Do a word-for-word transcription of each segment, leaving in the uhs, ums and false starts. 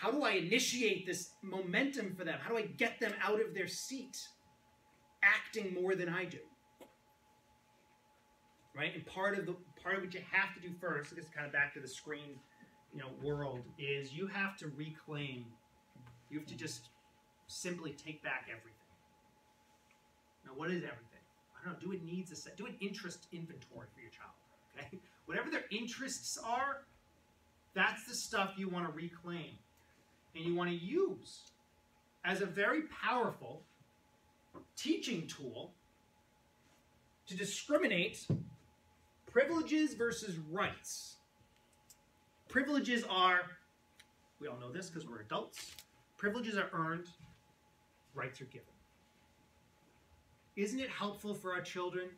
how do I initiate this momentum for them? How do I get them out of their seat acting more than I do? Right? And part of the part of what you have to do first, it's kind of back to the screen, you know, world, is you have to reclaim. You have to just simply take back everything. Now, what is everything? I don't know. Do it needs a set. Do an interest inventory for your child. Okay, whatever their interests are, that's the stuff you want to reclaim, and you want to use as a very powerful teaching tool to discriminate privileges versus rights. Privileges are, we all know this because we're adults, privileges are earned, rights are given. Isn't it helpful for our children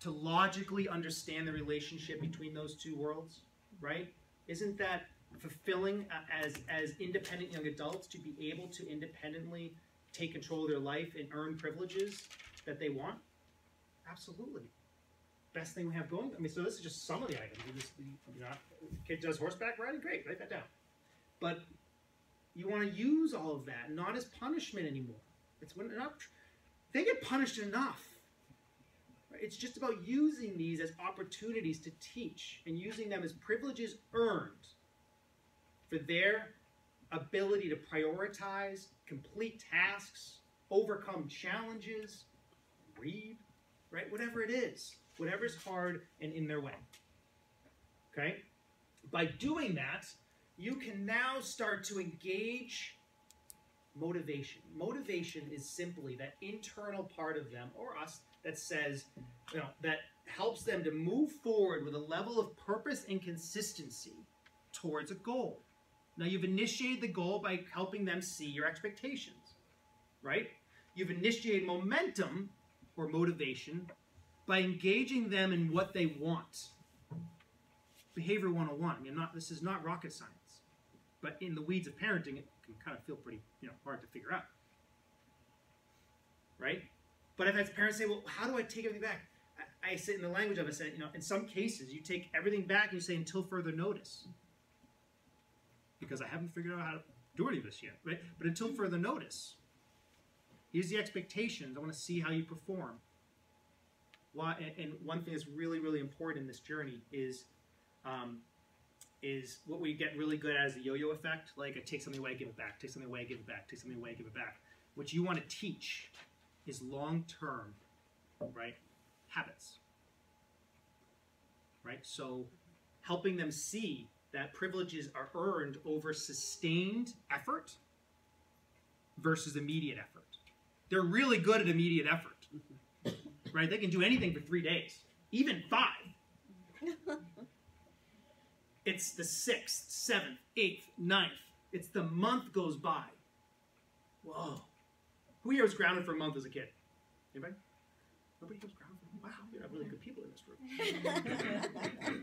to logically understand the relationship between those two worlds, right? Isn't that fulfilling as, as independent young adults to be able to independently take control of their life and earn privileges that they want? Absolutely. Best thing we have going. I mean, so this is just some of the items. You just, you know, kid does horseback riding, great, write that down. But you want to use all of that, not as punishment anymore. It's when not, they get punished enough. It's just about using these as opportunities to teach and using them as privileges earned for their ability to prioritize, complete tasks, overcome challenges, read, right? Whatever it is, whatever's hard and in their way, okay? By doing that, you can now start to engage motivation. Motivation is simply that internal part of them or us that says, you know, that helps them to move forward with a level of purpose and consistency towards a goal. Now, you've initiated the goal by helping them see your expectations, right? You've initiated momentum or motivation by engaging them in what they want. Behavior one oh one. I mean, not, this is not rocket science, but in the weeds of parenting, it can kind of feel pretty, you know, hard to figure out, right? But I've had parents say, well, how do I take everything back? I, I sit in the language of it, I said, you know, in some cases, you take everything back and you say, until further notice. Because I haven't figured out how to do any of this yet, right? But until further notice, here's the expectations. I want to see how you perform. Why, and one thing that's really, really important in this journey is, um, is what we get really good at is the yo-yo effect. Like, I take something away, give it back. Take something away, give it back. Take something away, give it back. What you want to teach is long-term, right, habits, right? So helping them see that privileges are earned over sustained effort versus immediate effort. They're really good at immediate effort, right? They can do anything for three days, even five. It's the sixth, seventh, eighth, ninth. It's the month goes by. Whoa. Who here was grounded for a month as a kid? Anybody? Nobody was grounded for a month? Wow, we have really good people in this room.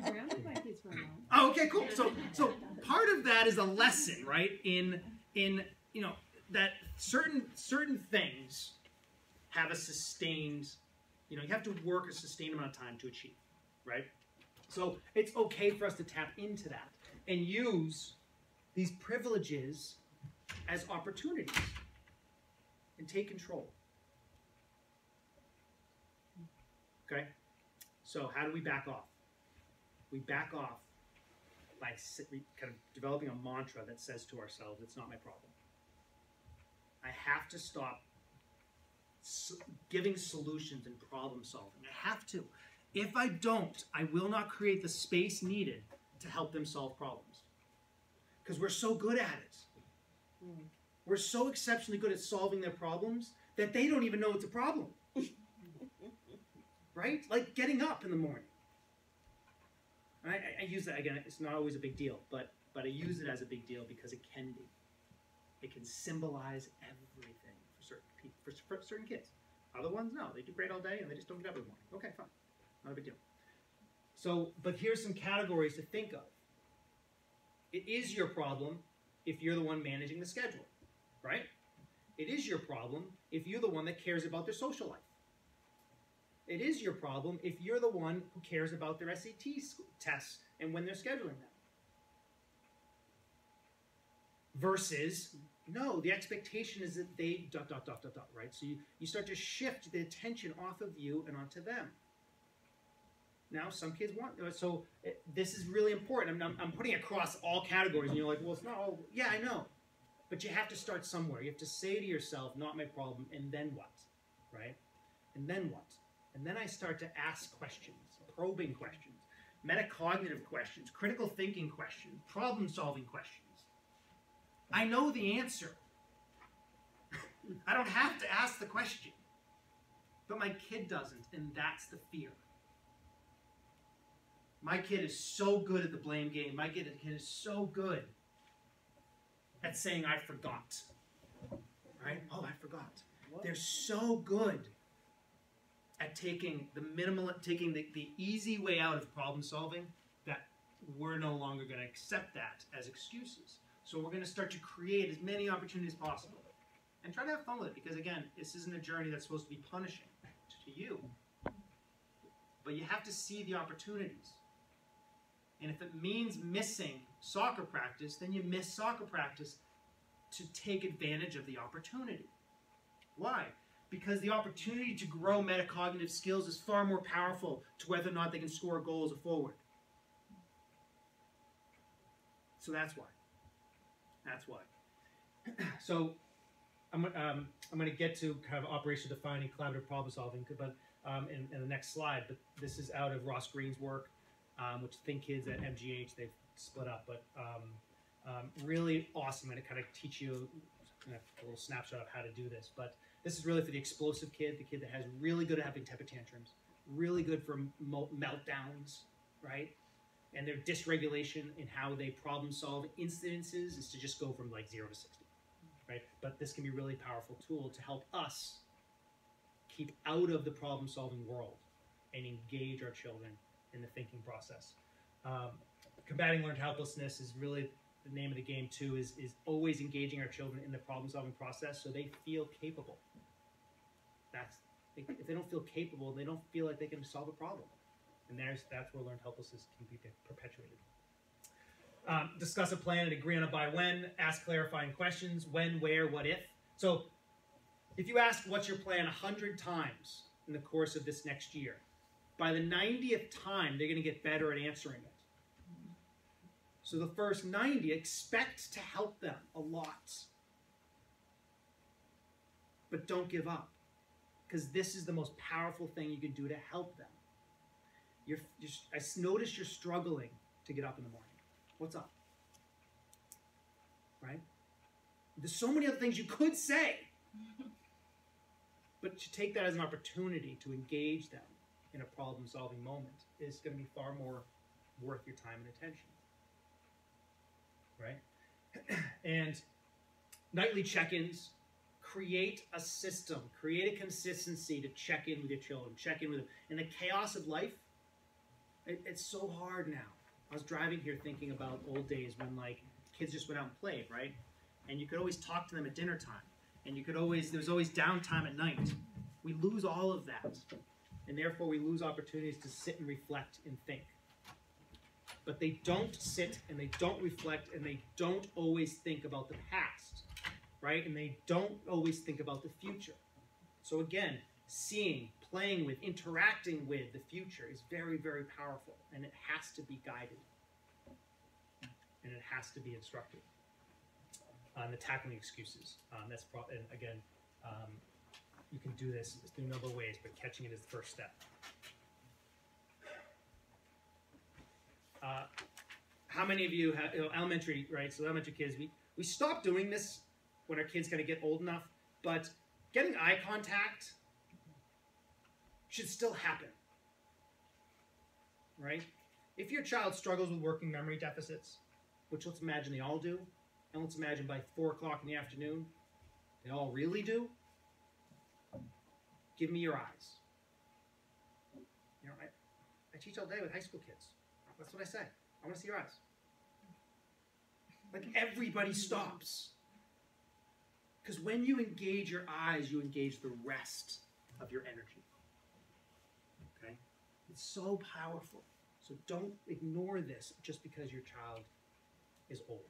I grounded my kids for a month. Oh, okay, cool. So, so part of that is a lesson, right? In, in you know, that certain certain things have a sustained, you know, you have to work a sustained amount of time to achieve, right? So it's okay for us to tap into that and use these privileges as opportunities. And take control. Okay? So how do we back off? We back off by kind of developing a mantra that says to ourselves, it's not my problem. I have to stop giving solutions and problem solving. I have to. If I don't, I will not create the space needed to help them solve problems. Because we're so good at it. Mm. We're so exceptionally good at solving their problems that they don't even know it's a problem. Right? Like getting up in the morning. And I, I use that, again, it's not always a big deal, but, but I use it as a big deal because it can be. It can symbolize everything for certain, people, for, for certain kids. Other ones, no. They do great all day and they just don't get up in the morning. Okay, fine. Not a big deal. So, but here's some categories to think of. It is your problem if you're the one managing the schedule. Right? It is your problem if you're the one that cares about their social life. It is your problem if you're the one who cares about their S A T tests and when they're scheduling them. versus, no, the expectation is that they dot, dot, dot, dot, dot, right? So you, you start to shift the attention off of you and onto them. Now, some kids want, so it, this is really important. I'm, I'm putting across all categories, and you're like, well, it's not all, yeah, I know. But you have to start somewhere. You have to say to yourself, not my problem, and then what, right? And then what? And then I start to ask questions, probing questions, metacognitive questions, critical thinking questions, problem-solving questions. I know the answer. I don't have to ask the question. But my kid doesn't, and that's the fear. My kid is so good at the blame game. My kid is so good at saying, I forgot. Right? Oh, I forgot. What? They're so good at taking the minimal, taking the, the easy way out of problem solving that we're no longer going to accept that as excuses. So we're going to start to create as many opportunities as possible. And try to have fun with it, because again, this isn't a journey that's supposed to be punishing to you. But you have to see the opportunities. And if it means missing soccer practice, then you miss soccer practice to take advantage of the opportunity. Why? Because the opportunity to grow metacognitive skills is far more powerful to whether or not they can score a goal as a forward. So that's why. That's why. So I'm, um, I'm going to get to kind of operational defining collaborative problem solving, but um, in, in the next slide. But this is out of Ross Green's work. Um, which Think Kids at M G H, they've split up, but um, um, really awesome. I'm going to kind of teach you a little snapshot of how to do this, but this is really for the explosive kid, the kid that has really good at having temper tantrums, really good for meltdowns, right? And their dysregulation in how they problem solve incidences is to just go from like zero to sixty, right? But this can be a really powerful tool to help us keep out of the problem solving world and engage our children in the thinking process. Um, combating learned helplessness is really the name of the game too, is, is always engaging our children in the problem solving process so they feel capable. That's, if they don't feel capable, they don't feel like they can solve a problem. And there's, that's where learned helplessness can be perpetuated. Um, discuss a plan and agree on a by when, ask clarifying questions, when, where, what if. So if you ask what's your plan a hundred times in the course of this next year, by the ninetieth time, they're going to get better at answering it. So the first ninety, expect to help them a lot. But don't give up, because this is the most powerful thing you can do to help them. You're, you're, I notice you're struggling to get up in the morning. What's up? Right? There's so many other things you could say. But to take that as an opportunity to engage them in a problem-solving moment is going to be far more worth your time and attention, right? And nightly check-ins, create a system, create a consistency to check in with your children, check in with them. In the chaos of life, it, it's so hard now. I was driving here thinking about old days when like kids just went out and played, right? And you could always talk to them at dinner time, and you could always, there was always downtime at night. We lose all of that. And therefore we lose opportunities to sit and reflect and think. But they don't sit and they don't reflect and they don't always think about the past, right? And they don't always think about the future. So again, seeing, playing with, interacting with the future is very, very powerful, and it has to be guided. And it has to be instructed. On um, the tackling excuses, um, that's pro and again, um, you can do this through a number of ways, but catching it is the first step. Uh, how many of you have, you know, elementary, right? So elementary kids, we, we stop doing this when our kids kind of get old enough, but getting eye contact should still happen, right? If your child struggles with working memory deficits, which let's imagine they all do, and let's imagine by four o'clock in the afternoon, they all really do, give me your eyes. You know, I, I teach all day with high school kids. That's what I say. I want to see your eyes. Like everybody stops. Because when you engage your eyes, you engage the rest of your energy. Okay? It's so powerful. So don't ignore this just because your child is old.